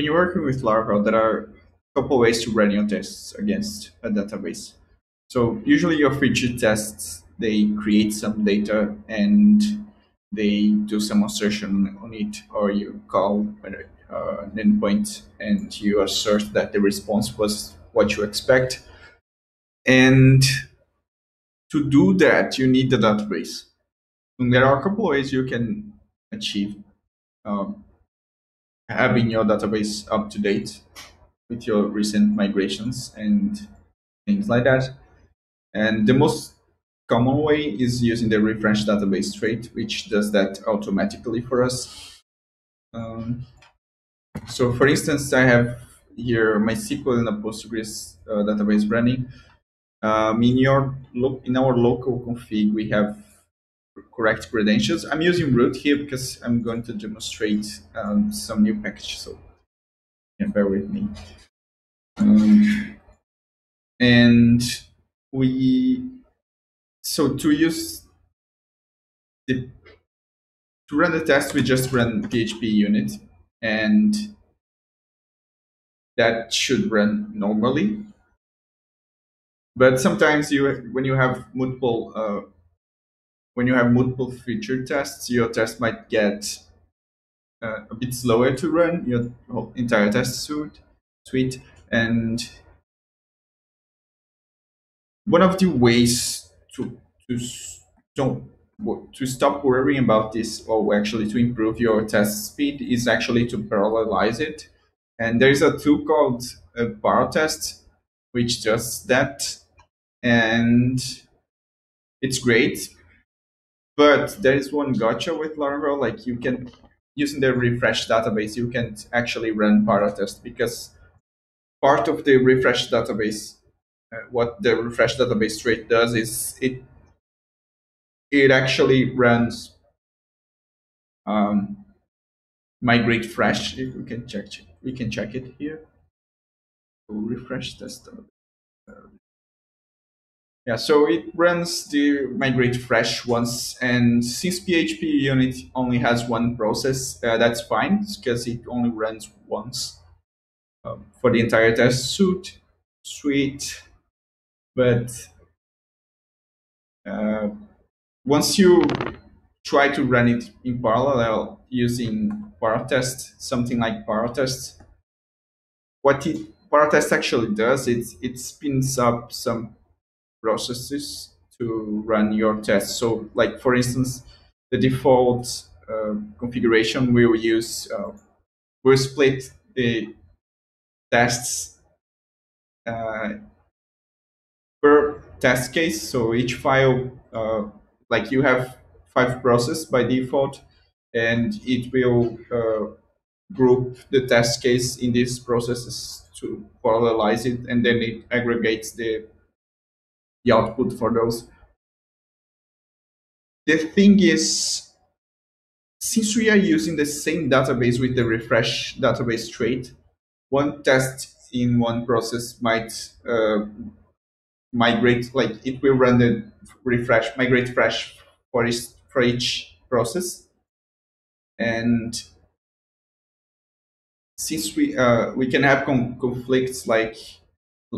When you're working with Laravel, there are a couple ways to run your tests against a database. So usually your feature tests, they create some data and they do some assertion on it, or you call an endpoint and you assert that the response was what you expect. And to do that, you need the database. And there are a couple of ways you can achieve having your database up to date with your recent migrations and things like that. And the most common way is using the refresh database trait, which does that automatically for us. So for instance, I have here MySQL and a Postgres database running. In our local config, we have correct credentials. I'm using root here because I'm going to demonstrate some new package, so yeah, bear with me. So to run the test, we just run PHPUnit, and that should run normally. But sometimes when you have multiple feature tests, your test might get a bit slower to run, your whole entire test suite. And one of the ways to stop worrying about this, or actually to improve your test speed, is actually to parallelize it. And there is a tool called Paratest, which does that. And it's great, but there is one gotcha with Laravel. Like, you can, using the refresh database, you can't actually run paratest, because part of the refresh database, what the refresh database trait does is it actually runs migrate fresh. We can check it here. So refresh test database. Yeah, so it runs the migrate fresh once, and since PHPUnit only has one process, that's fine, because it only runs once for the entire test suite. But once you try to run it in parallel using paratest, something like paratest, what paratest actually does is it spins up some processes to run your tests. So, like, for instance, the default configuration will use, we'll split the tests per test case. So each file, like, you have 5 processes by default, and it will group the test case in these processes to parallelize it, and then it aggregates the output for those. The thing is, since we are using the same database with the refresh database trait, one test in one process might migrate, like, it will run the refresh, migrate fresh for each process. And since we can have conflicts, like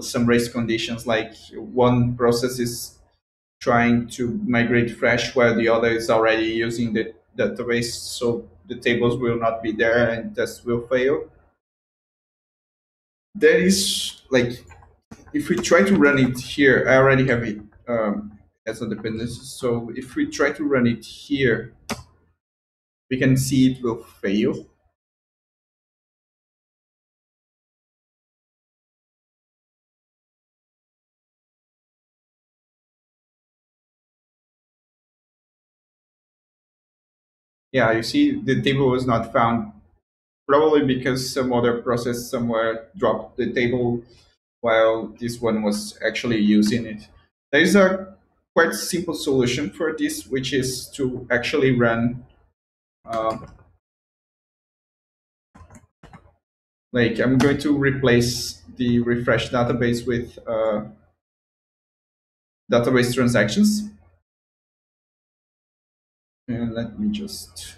some race conditions, like one process is trying to migrate fresh while the other is already using the database, so the tables will not be there and tests will fail. There is, like, if we try to run it here, I already have it as a dependency, so if we try to run it here, we can see it will fail. Yeah, you see the table was not found, probably because some other process somewhere dropped the table while this one was actually using it. There is a quite simple solution for this, which is to actually run, like, I'm going to replace the refresh database with database transactions. And let me just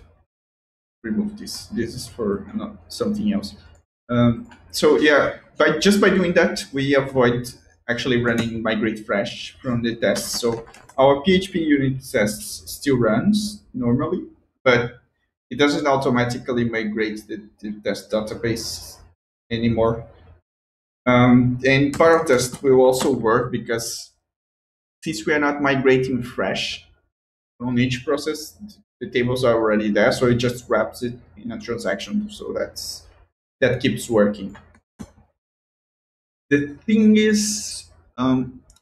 remove this. This is for something else. So yeah, just by doing that, we avoid actually running migrate fresh from the tests. So our PHPUnit tests still runs normally, but it doesn't automatically migrate the test database anymore. And Paratest will also work because since we are not migrating fresh on each process, the tables are already there, so it just wraps it in a transaction. So that keeps working. The thing is,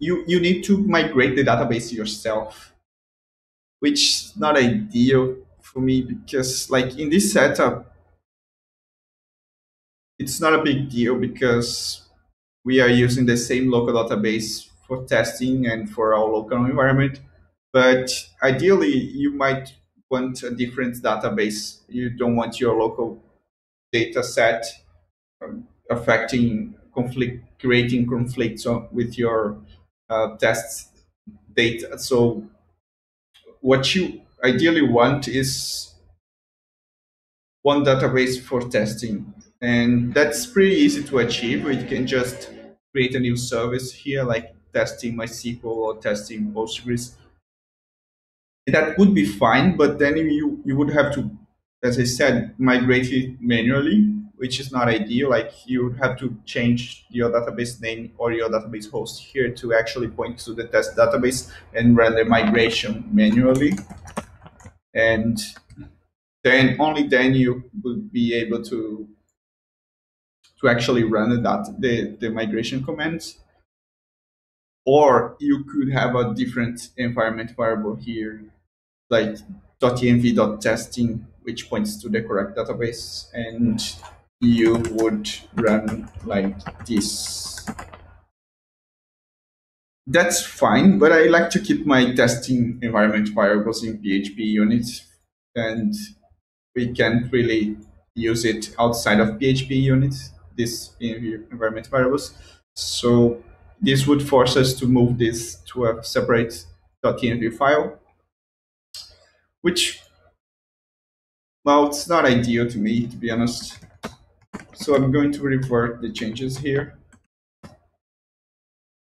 you need to migrate the database yourself, which is not ideal for me because, like, in this setup, it's not a big deal because we are using the same local database for testing and for our local environment. But ideally, you might want a different database. You don't want your local data set affecting conflict, creating conflicts with your test data. So what you ideally want is one database for testing. And that's pretty easy to achieve. We can just create a new service here, like testing MySQL or testing Postgres. And that would be fine, but then you would have to, as I said, migrate it manually, which is not ideal. Like, you would have to change your database name or your database host here to actually point to the test database and run the migration manually. And then only then you would be able to actually run the migration commands. Or you could have a different environment variable here, like .env.testing, which points to the correct database, and you would run like this. That's fine, but I like to keep my testing environment variables in PHPUnit, and we can't really use it outside of PHPUnit, this environment variables. So this would force us to move this to a separate .env file, which, well, it's not ideal to me, to be honest. So I'm going to revert the changes here.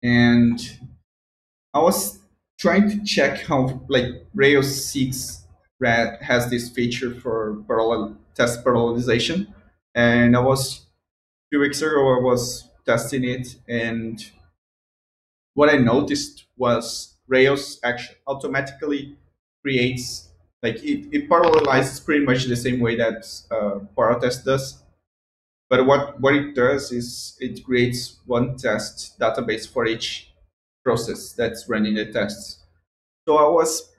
And I was trying to check how, like, Rails 6 has this feature for parallel test parallelization. And I was, a few weeks ago, I was testing it, and what I noticed was Rails actually automatically creates, like, it parallelizes pretty much the same way that Paratest does. But what it does is it creates one test database for each process that's running the tests. So I was,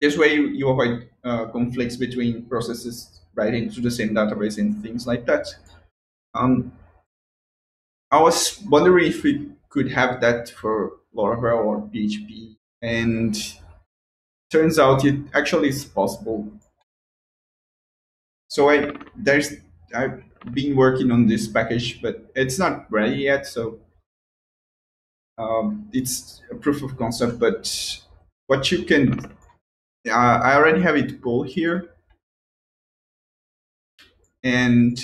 this way you avoid conflicts between processes right into the same database and things like that. I was wondering if it could have that for Laravel or PHP, and turns out it actually is possible. So I've been working on this package, but it's not ready yet. So it's a proof of concept, but what you can, I already have it pulled here, and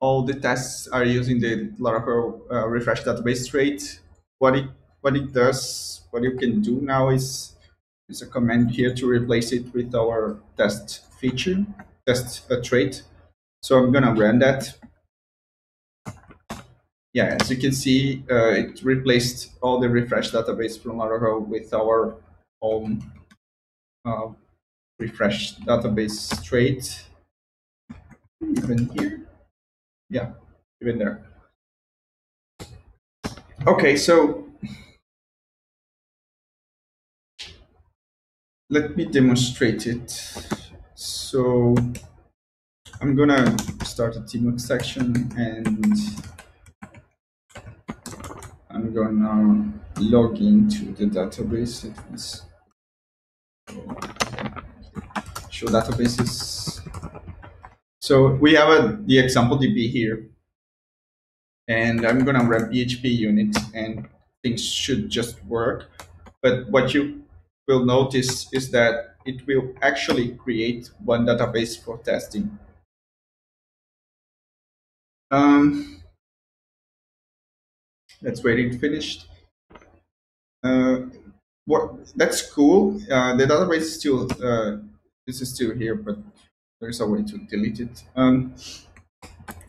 all the tests are using the Laravel refresh database trait. What you can do now is there's a command here to replace it with our test feature, test trait. So I'm gonna run that. Yeah, as you can see, it replaced all the refresh database from Laravel with our own refresh database trait. Even here. Yeah, even there. Okay, so let me demonstrate it. So I'm gonna start a tmux section, and I'm gonna log into the database. Show databases. So we have the example DB here, and I'm gonna run PHPUnit, and things should just work. But what you will notice is that it will actually create one database for testing. Let's wait it finished. That's cool. The database is still this is still here, but there's a way to delete it.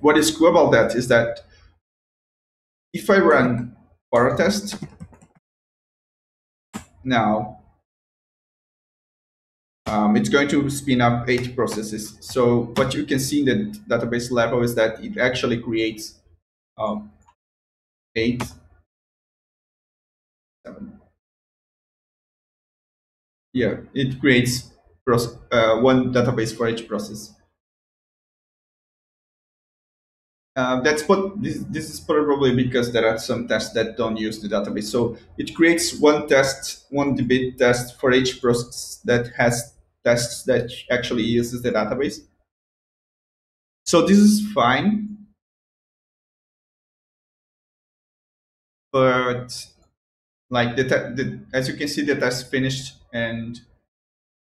What is cool about that is that if I run Paratest now, it's going to spin up 8 processes. So what you can see in the database level is that it actually creates 8, 7. Yeah, it creates one database for each process. That's what this is probably because there are some tests that don't use the database. So it creates one debit test for each process that has tests that actually uses the database. So this is fine. But like as you can see, the test finished, and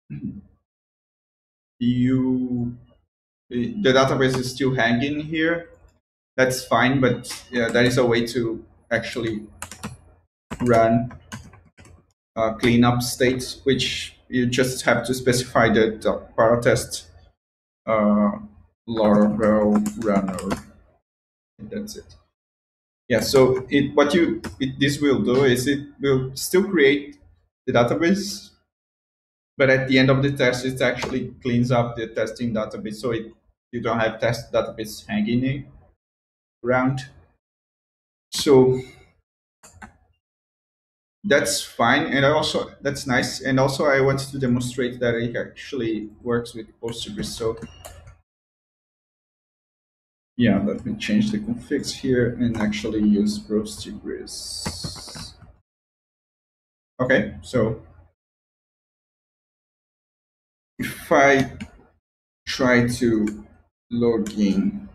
the database is still hanging here. That's fine, but yeah, there is a way to actually run cleanup states, which you just have to specify the Paratest Laravel runner. That's it. Yeah. So what this will do is it will still create the database, but at the end of the test, it actually cleans up the testing database, so you don't have test database hanging around. So that's fine, and that's nice. And also, I wanted to demonstrate that it actually works with Postgres. So yeah, let me change the configs here and actually use Postgres. Okay, so if I try to log in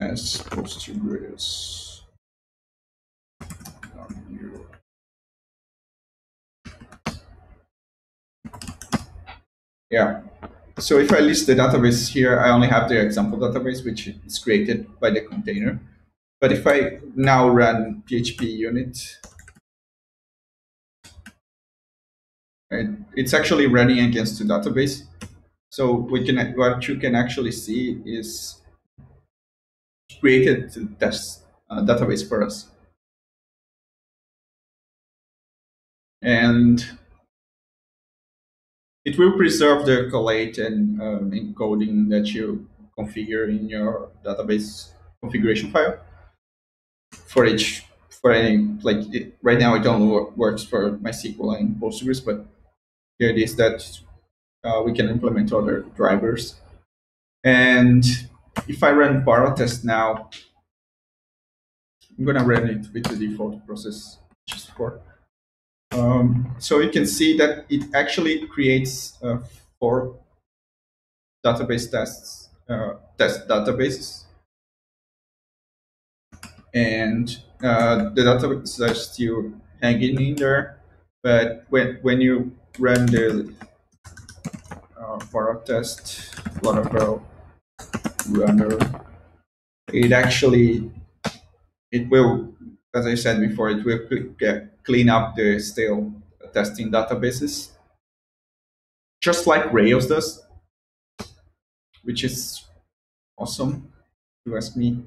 as Postgres. Yeah, so if I list the database here, I only have the example database, which is created by the container. But if I now run PHPUnit, it's actually running against the database. So what you can actually see is it created the test database for us. And it will preserve the collate and encoding that you configure in your database configuration file for each, right now it only works for MySQL and Postgres, but here it is that we can implement other drivers. And if I run Paratest now, I'm gonna run it with the default process just for. So you can see that it actually creates 4 database tests, test databases, and the databases are still hanging in there. But when you run the Paratest Laravel runner, it will, as I said before, it will clean up the stale testing databases, just like Rails does, which is awesome, if you ask me.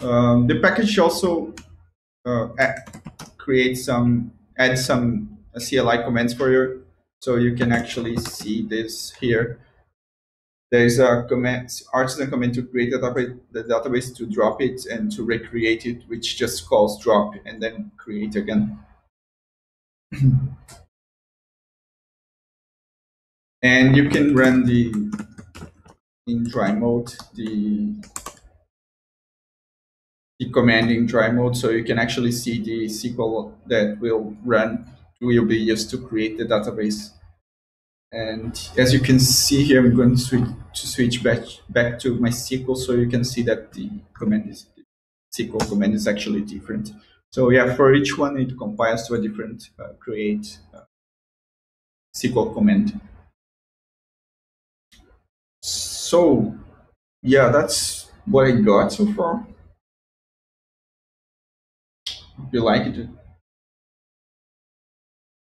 The package also adds some CLI commands for you, so you can actually see this here. There is a command, artisan command to create the database, to drop it, and to recreate it, which just calls drop and then create again. And you can run the command in dry mode, so you can actually see the SQL that will be used to create the database. And as you can see here, I'm going to switch back to MySQL, so you can see that the command is SQL command is actually different. So yeah, for each one, it compiles to a different create SQL command. So yeah, that's what I got so far. If you like it,